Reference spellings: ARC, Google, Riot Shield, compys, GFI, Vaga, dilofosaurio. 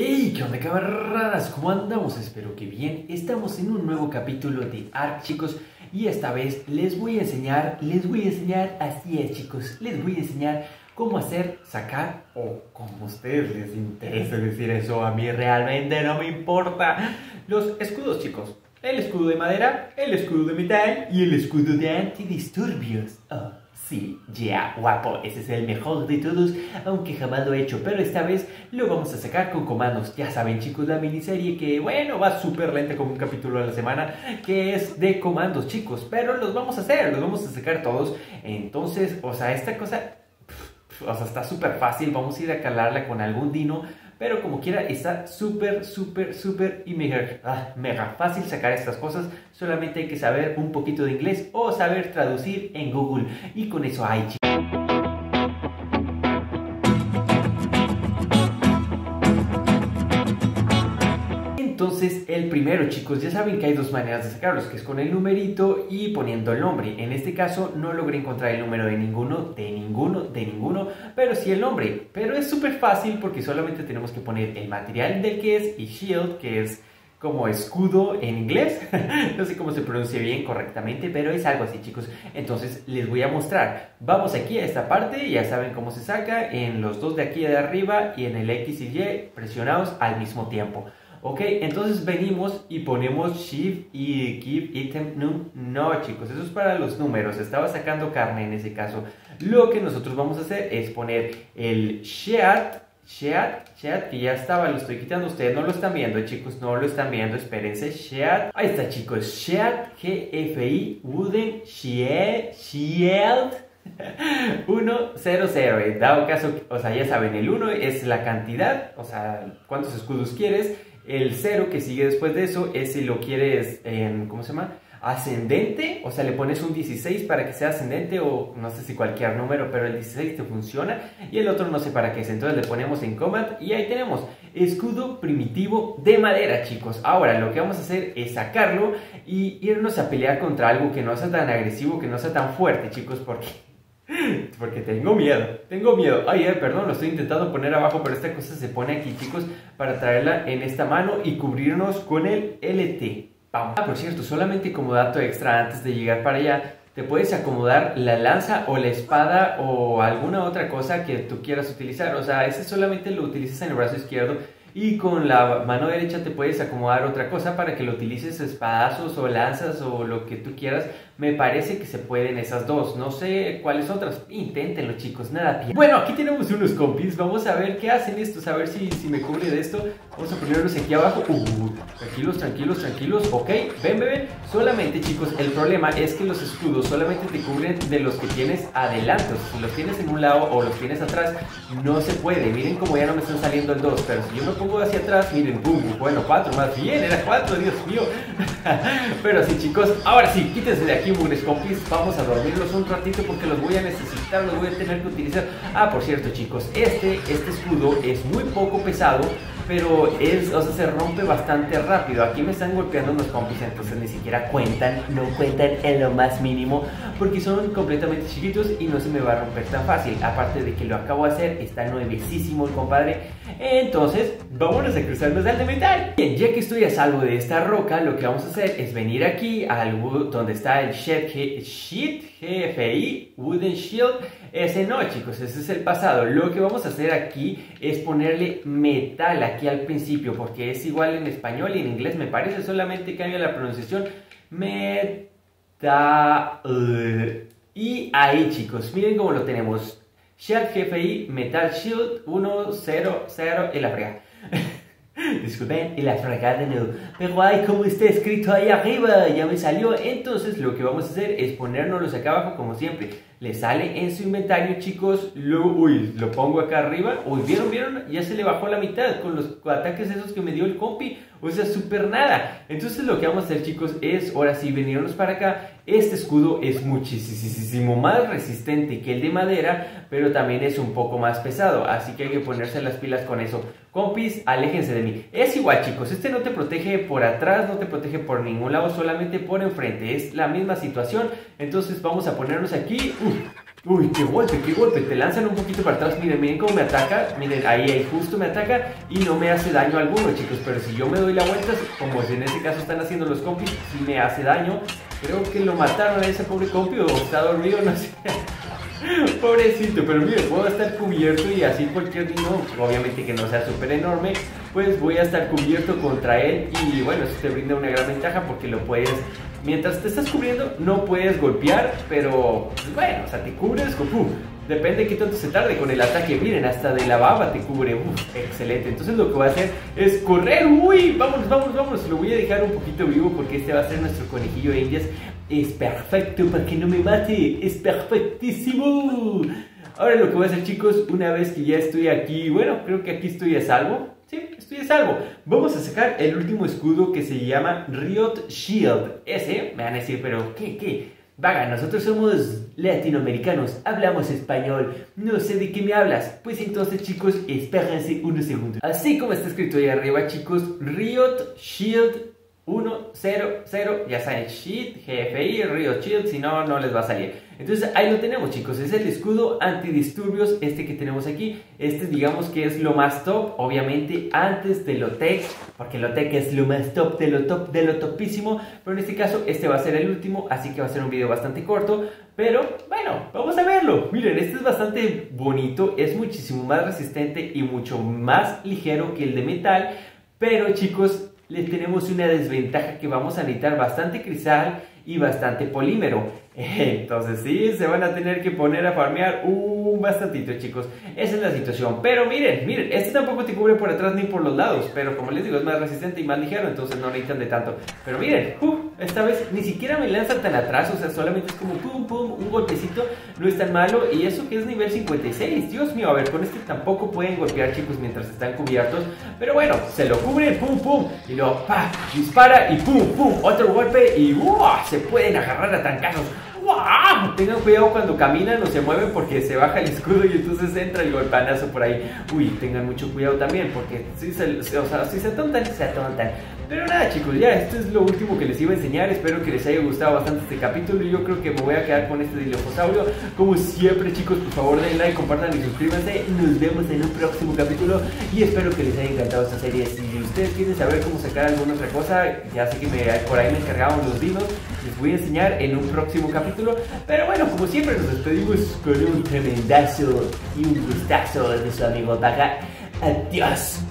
¡Hey! ¿Qué onda, camaradas? ¿Cómo andamos? Espero que bien. Estamos en un nuevo capítulo de ARC, chicos. Y esta vez les voy a enseñar, así es, chicos. Les voy a enseñar cómo hacer, sacar, o como a ustedes les interesa decir eso. A mí realmente no me importa. Los escudos, chicos. El escudo de madera, el escudo de metal y el escudo de antidisturbios. Oh. Sí, ya, guapo, ese es el mejor de todos, aunque jamás lo he hecho, pero esta vez lo vamos a sacar con comandos. Ya saben, chicos, la miniserie que, bueno, va súper lenta, como un capítulo a la semana, que es de comandos, chicos, pero los vamos a hacer, los vamos a sacar todos. Entonces, o sea, esta cosa, está súper fácil, vamos a ir a calarla con algún dino, pero como quiera, está súper y mega fácil sacar estas cosas. Solamente hay que saber un poquito de inglés o saber traducir en Google. Y con eso hay, chicos. Entonces, el primero, chicos, ya saben que hay dos maneras de sacarlos, que es con el numerito y poniendo el nombre. En este caso, no logré encontrar el número de ninguno, pero sí el nombre. Pero es súper fácil porque solamente tenemos que poner el material del que es y shield, que es como escudo en inglés. No sé cómo se pronuncia bien correctamente, pero es algo así, chicos. Entonces les voy a mostrar. Vamos aquí a esta parte, ya saben cómo se saca, en los dos de aquí de arriba y en el X y Y presionados al mismo tiempo. Ok, entonces venimos y ponemos shift y keep item num. No, chicos, eso es para los números. Estaba sacando carne en ese caso. Lo que nosotros vamos a hacer es poner el sheat, que ya estaba, lo estoy quitando. Ustedes no lo están viendo, chicos, no lo están viendo, espérense. Sheat, ahí está, chicos. Sheat, GFI, wooden, shield. 100, en dado caso, o sea, ya saben, el 1 es la cantidad, o sea, cuántos escudos quieres. El 0 que sigue después de eso es si lo quieres en, ¿cómo se llama?, ascendente, o sea, le pones un 16 para que sea ascendente, o no sé si cualquier número, pero el 16 te funciona, y el otro no sé para qué es. Entonces le ponemos en combat y ahí tenemos escudo primitivo de madera, chicos. Ahora lo que vamos a hacer es sacarlo y irnos a pelear contra algo que no sea tan agresivo, que no sea tan fuerte, chicos, porque tengo miedo. Ay, perdón, lo estoy intentando poner abajo, pero esta cosa se pone aquí, chicos, para traerla en esta mano y cubrirnos con el LT. Vamos. Ah, por cierto, solamente como dato extra antes de llegar para allá, te puedes acomodar la lanza o la espada o alguna otra cosa que tú quieras utilizar. O sea, ese solamente lo utilizas en el brazo izquierdo y con la mano derecha te puedes acomodar otra cosa para que lo utilices, espadazos o lanzas o lo que tú quieras. Me parece que se pueden esas dos, no sé cuáles otras. Inténtenlo, chicos, nada pierden. Bueno, aquí tenemos unos compis, vamos a ver qué hacen estos, a ver si me cubre de esto. Vamos a ponerlos aquí abajo. Tranquilos, ok, ven. Solamente, chicos, el problema es que los escudos solamente te cubren de los que tienes adelante. Si los tienes en un lado o los tienes atrás, no se puede. Miren como ya no me están saliendo el 2, pero si yo me pongo hacia atrás, miren, bueno, 4 más, bien, era 4, Dios mío. Pero sí, chicos, ahora sí, quítense de aquí, buenos compis, vamos a dormirlos un ratito porque los voy a necesitar, los voy a tener que utilizar. Ah, por cierto, chicos, este escudo es muy poco pesado, pero es, o sea, se rompe bastante rápido. Aquí me están golpeando unos compis, entonces ni siquiera cuentan, no cuentan en lo más mínimo, porque son completamente chiquitos y no se me va a romper tan fácil. Aparte de que lo acabo de hacer, está nuevecísimo el compadre. Entonces, vámonos a cruzarnos al de metal. Bien, ya que estoy a salvo de esta roca, lo que vamos a hacer es venir aquí al donde está el sheet GFI, wooden shield. Ese no, chicos, ese es el pasado. Lo que vamos a hacer aquí es ponerle metal aquí al principio, porque es igual en español y en inglés, me parece, solamente cambia la pronunciación. Metal. Y ahí, chicos, miren cómo lo tenemos. Shield GFI, metal shield, 100 y la fregada. Disculpen, y la fregada de nuevo. Pero ay, como está escrito ahí arriba, ya me salió. Entonces lo que vamos a hacer es ponérnoslos acá abajo como siempre. Le sale en su inventario, chicos. Lo pongo acá arriba. Uy, ¿vieron? Ya se le bajó la mitad con los ataques esos que me dio el compi. O sea, súper nada. Entonces lo que vamos a hacer, chicos, es ahora sí venirnos para acá. Este escudo es muchísimo más resistente que el de madera, pero también es un poco más pesado, así que hay que ponerse las pilas con eso. Compis, aléjense de mí. Es igual, chicos, este no te protege por atrás, no te protege por ningún lado, solamente por enfrente. Es la misma situación. Entonces vamos a ponernos aquí. Uy, qué golpe, qué golpe. Te lanzan un poquito para atrás. Miren, miren cómo me ataca. Miren, ahí justo me ataca y no me hace daño alguno, chicos. Pero si yo me doy la vuelta, como en este caso están haciendo los compis, sí me hace daño. Creo que lo mataron a ese pobre compi o está dormido, no sé. Pobrecito, pero mire, puedo estar cubierto y así cualquier niño, obviamente que no sea súper enorme, pues voy a estar cubierto contra él y bueno, eso te brinda una gran ventaja porque lo puedes, mientras te estás cubriendo no puedes golpear, pero pues, bueno, o sea, te cubres con... Depende de qué tanto se tarde con el ataque, miren, hasta de la baba te cubre, excelente. Entonces lo que voy a hacer es correr, uy, vámonos, vámonos, vámonos. Lo voy a dejar un poquito vivo porque este va a ser nuestro conejillo de indias. Es perfecto para que no me mate, es perfectísimo. Ahora lo que voy a hacer, chicos, una vez que ya estoy aquí, bueno, creo que aquí estoy a salvo. Sí, estoy a salvo. Vamos a sacar el último escudo que se llama Riot Shield. Ese, me van a decir, pero ¿qué? Vaga, nosotros somos latinoamericanos, hablamos español, no sé de qué me hablas. Pues entonces, chicos, espérense unos segundos. Así como está escrito ahí arriba, chicos, Riot Shield 100, ya saben, shit, GFI, Riot Shield, si no, no les va a salir. Entonces ahí lo tenemos, chicos, es el escudo antidisturbios, este que tenemos aquí. Este digamos que es lo más top, obviamente antes de lo tech, porque lo tech es lo más top de lo top de lo topísimo. Pero en este caso este va a ser el último, así que va a ser un video bastante corto. Pero bueno, vamos a verlo. Miren, este es bastante bonito, es muchísimo más resistente y mucho más ligero que el de metal. Pero chicos, le tenemos una desventaja, que vamos a necesitar bastante crisal y bastante polímero. Entonces sí, se van a tener que poner a farmear un bastantito, chicos. Esa es la situación. Pero miren, miren, este tampoco te cubre por atrás ni por los lados, pero como les digo, es más resistente y más ligero, entonces no necesitan de tanto. Pero miren, esta vez ni siquiera me lanza tan atrás, o sea, solamente es como pum pum, un golpecito. No es tan malo, y eso que es nivel 56. Dios mío, a ver, con este tampoco pueden golpear, chicos, mientras están cubiertos. Pero bueno, se lo cubre, pum pum, y luego pa, dispara y pum pum, otro golpe y ¡buah! Se pueden agarrar a trancazos. ¡Wow! Tengan cuidado cuando caminan o se mueven porque se baja el escudo y entonces entra el golpanazo por ahí. Uy, tengan mucho cuidado también porque si se atontan, se atontan. Pero nada, chicos, ya esto es lo último que les iba a enseñar. Espero que les haya gustado bastante este capítulo. Yo creo que me voy a quedar con este dilofosaurio. Como siempre, chicos, por favor den like, compartan y suscríbanse. Nos vemos en un próximo capítulo y espero que les haya encantado esta serie. Si ustedes quieren saber cómo sacar alguna otra cosa, ya sé que por ahí me encargaban los dinos. Les voy a enseñar en un próximo capítulo. Pero bueno, como siempre, nos despedimos con un tremendazo y un gustazo de su amigo Vaga. Adiós.